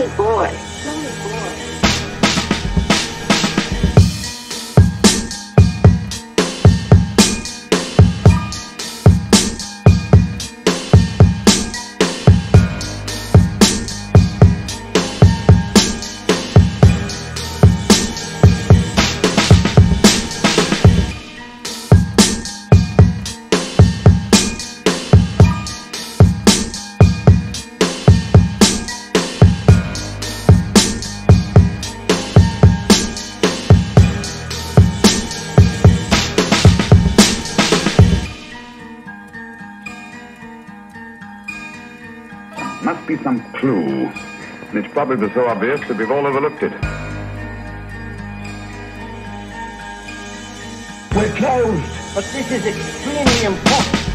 Silly Boy. Must be some clue, and it's probably so obvious that we've all overlooked it. We're closed, but this is extremely important.